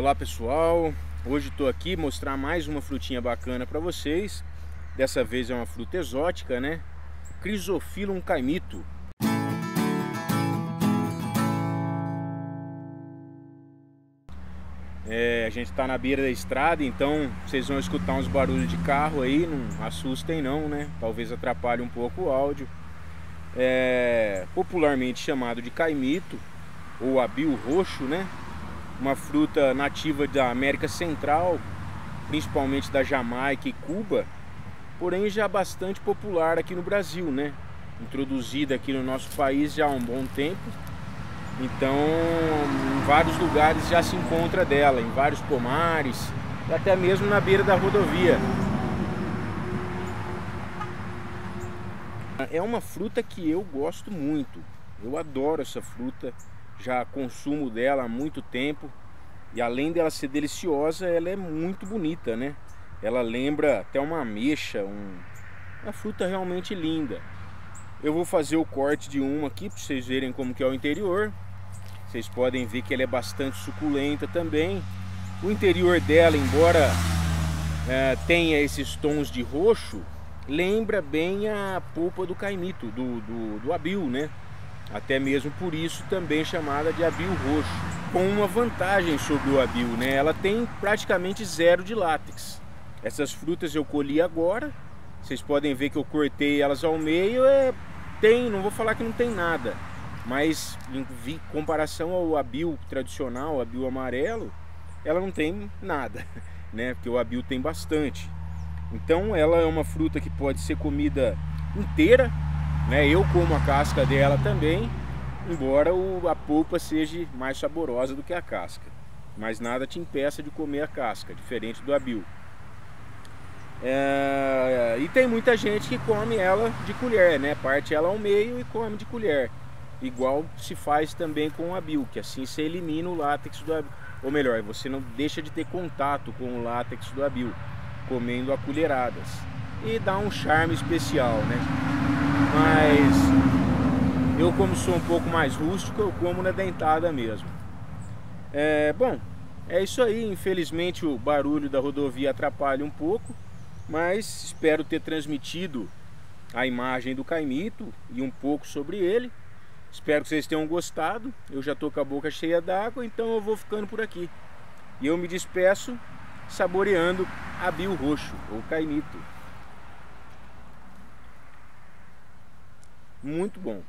Olá pessoal, hoje estou aqui mostrar mais uma frutinha bacana para vocês. Dessa vez é uma fruta exótica, né? Chrysophyllum caimito. A gente está na beira da estrada, então vocês vão escutar uns barulhos de carro aí, não assustem não, né? Talvez atrapalhe um pouco o áudio. Popularmente chamado de caimito ou abiu roxo, né? Uma fruta nativa da América Central, principalmente da Jamaica e Cuba, porém já bastante popular aqui no Brasil, né? Introduzida aqui no nosso país já há um bom tempo, então em vários lugares já se encontra dela, em vários pomares, e até mesmo na beira da rodovia. É uma fruta que eu gosto muito, eu adoro essa fruta. Já consumo dela há muito tempo e além dela ser deliciosa, ela é muito bonita, né? Ela lembra até uma ameixa, uma fruta realmente linda. Eu vou fazer o corte de uma aqui para vocês verem como que é o interior. Vocês podem ver que ela é bastante suculenta também. O interior dela, embora tenha esses tons de roxo, lembra bem a polpa do caimito, do abiu, né? Até mesmo por isso também chamada de abiu roxo, com uma vantagem sobre o abiu, né? Ela tem praticamente zero de látex. Essas frutas eu colhi agora, vocês podem ver que eu cortei elas ao meio, não vou falar que não tem nada, mas em comparação ao abiu tradicional, abiu amarelo, ela não tem nada, né? Porque o abiu tem bastante. Então ela é uma fruta que pode ser comida inteira, né? Eu como a casca dela também, embora a polpa seja mais saborosa do que a casca, mas nada te impeça de comer a casca, diferente do abiu. E tem muita gente que come ela de colher, né? Parte ela ao meio e come de colher, igual se faz também com o abiu, que assim você elimina o látex do abiu, ou melhor, você não deixa de ter contato com o látex do abiu, comendo a colheradas, e dá um charme especial, né? Mas eu, como sou um pouco mais rústico, eu como na dentada mesmo. Bom, é isso aí. Infelizmente o barulho da rodovia atrapalha um pouco, mas espero ter transmitido a imagem do caimito e um pouco sobre ele. Espero que vocês tenham gostado. Eu já estou com a boca cheia d'água, então eu vou ficando por aqui. E eu me despeço saboreando abiu roxo, ou caimito. Muito bom.